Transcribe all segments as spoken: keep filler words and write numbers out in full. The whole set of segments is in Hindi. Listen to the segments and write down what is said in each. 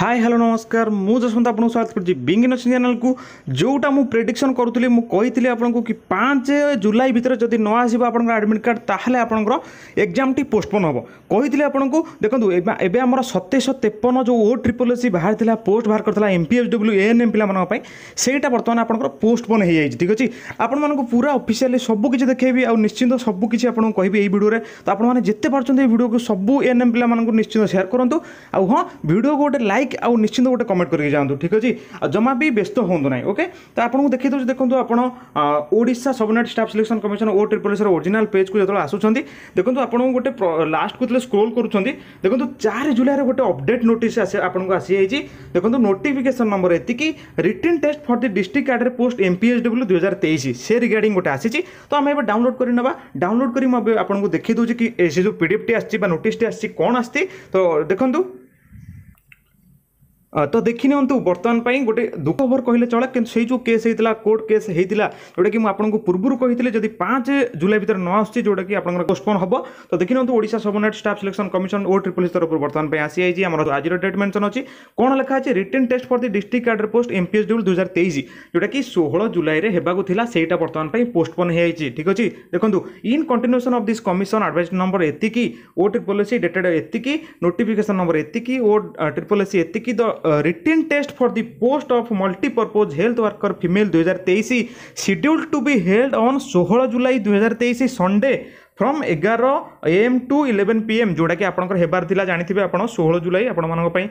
हाय हेलो नमस्कार मु जसवंत आपको स्वागत करछि बिंगिन चैनल को जोटा मु प्रेडिक्शन करूतली मु कहितली आपन को कि पाँच जुलाई भितर जदि न आसीबा आपन एडमिट कार्ड ताहले आपन एग्जाम टी पोस्टपोन होबो कहितली आपन को। देखंतु एबे हमर सत्ताईस सौ तिरपन जो ओ ट्रिपल एससी बाहर थिला पोस्ट बाहर करथला एमपीएचडब्ल्यू एएनएम पिला मानन पई सेटा वर्तमान आपन पोस्टपोन होई जाई। ठीक अछि आपन मान को पूरा ऑफिशियली सब किछि देखैबी आ निश्चिंत सब किछि आपन कहिबे एई वीडियो रे। तो आपन माने जत्ते पारछन एई वीडियो को सब एएनएम पिला मान को निश्चिंत शेयर करंतु आ हां वीडियो को गोटे लाइक आउ निश्चिंत गोटे कमेंट करके जातु। ठीक अच्छे आ जमा भी व्यस्त हूँ ना। ओके तो आपको देखिए दूसरे देखो आप Odisha subnet staff selection commission O triple SC original page को जो आसूँ देखो आप गोटे लास्ट को स्क्रोल करुँच देखो चार जुलाई गोटे अपडेट नोटिस आपको आसी जाइए। देखो नोटिफिकेशन नंबर एति written test for the district cadre post MPHW दुई हजार तेईस से रिगार्डिंग गोटे आसी। तो आम ए डाउनलोड करवा डाउनलोड कर आपको देखिए दूसरी कि जो पीडीएफ टी आसी नोटिस टी आसी कौन आसी। तो देखो तो देखी निंतु बर्तमान पर गोटे दुख खबर कहले चला कि जो केस होता कोर्ट केस होता जोटा कि मुझे पूर्व कही जब पाँच जुलाई भर न आसी जोटा कि आप पोस्टपोन हम। तो देखी निंतु Odisha subnet staff selection commission O triple SC तरफ बर्तमान पर आसी जाइए। आम आज डेट मेंशन अच्छी कौन लिखा है written test for the district cadre post MPHW दुई हजार तेईस जोटा कि सोलह जुलाई में होगा से बर्तमान पर पोस्टपोन हो। ठीक अच्छे देखो in continuation of this commission advice number एति ओ ट्रिपल एससी डेटेड एति नोटिफिकेशन नंबर एति ओ ट्रिपल एससी एति the written test for the post of multipurpose health worker female दुई हजार तेईस scheduled to be held on सोलह जुलाई दुई हजार तेईस संडे फ्रम एगार एएम टू इलेवन पीएम जोटा कि आपनकर हेबार थिला जानिथिबे आपण सोलह जुलाई आपण मानन पई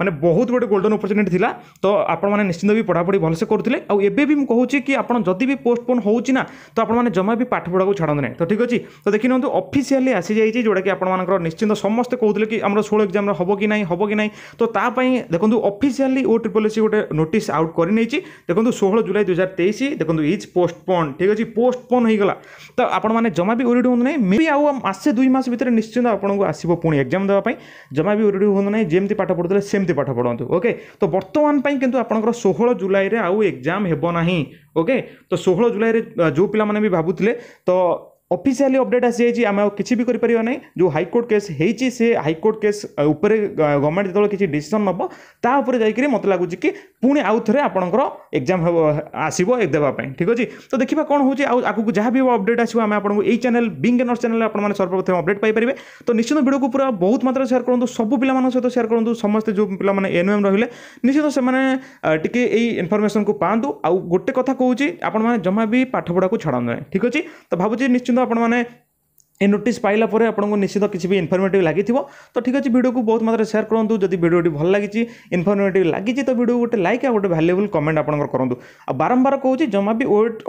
माने बहुत गोटे गोल्डन अपॉर्चुनिटी थिला। तो आपण माने निश्चिंत भी पढ़ापढ़ी भलसे करुले आ एबे भी मु कहूची कि आपण जदी भी पोस्टपोन होउची ना तो आपण माने जमा भी पाठ पढ़ा को छाड़न नै। तो ठीक अछि तो देखि नंतु ऑफिशियली आसी जाईची जोटा कि आपण मानकर निश्चिंत समस्त कहउतले कि हमर सोलह एग्जाम हबो कि नै हबो कि नै। तो ता पई देखंतु ऑफिशियली ओ ट्रिपल एससी गोटे नोटिस आउट करि नैची देखंतु सोलह जुलाई दुई हजार तेईस देखंतु इज पोस्टपोन। ठीक अछि पोस्टपोन होई गला तो आपण माने जमा भी ओरिड होन नै मे बी आ मासे दुई मास भीतर निश्चिंत आपण को आसीबो पुणी एग्जाम देबा पई जमा भी ओरिड होन नै जेमति पाठ पढतले सेम पाठ पढ़ातु। ओके तो बर्तमान पर किंतु आपनकर सोलह जुलाई रे आउ एग्जाम हेबो नाही। ओके तो सोलह जुलाई रे जो पिला माने भी भाबुतले तो ऑफिशियली अपडेट आसी जाइए आम किसी भी करें ना जो हाईकोर्ट केस होती से हाईकोर्ट केस उपर गवर्नमेंट जो किसी डिसीजन नब तापर जाकर मत लगुच कि पुणी आउ थे आपंकर एग्जाम आसो देवाई। ठीक अच्छे तो देखा कौन हो आगे जहाँ भी अपडेट आसो आम आपको यही चैनल बिंग एनर्स चैनल आपने सर्वप्रथम अपडेट पाइपर। तो निश्चित भिडियो को पूरा बहुत मात्रा शेयर करूँ सबू पाना सहित शेयर करूँ समस्ते जो पाने एनएम रही निश्चित से मैंने इनफर्मेशन को पातु आउ गोटे कथा कहूँ आपने जमा भी पाठपढ़ा को छाड़ ना। ठीक अच्छे तो भावुँ निश्चित आपण माने ए नोटिस पाइला परे आपको निश्चित किसी भी इनफॉर्मेटिव लगी। तो ठीक अच्छे वीडियो को बहुत मात्रा शेयर करूँ जब वीडियो भल लगी इनफॉर्मेटिव लगी तो वीडियो गोटे लाइक आ गोटे वैल्यूएबल कमेंट आपंकर करूँ आ बारंबार कहूँ जमा भी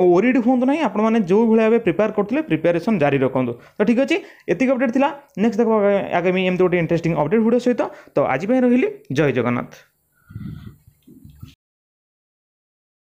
ओरिड हूँ ना आपने जो भाव प्रिपेयर करते प्रिपेरेसन जारी रखुद। तो ठीक अच्छे एतिक अपडेट थिला नेक्स्ट देखा आगामी एमती गोटे इंटरेस्टिंग अपडेट वीडियो सहित। तो आज रही जय जगन्नाथ।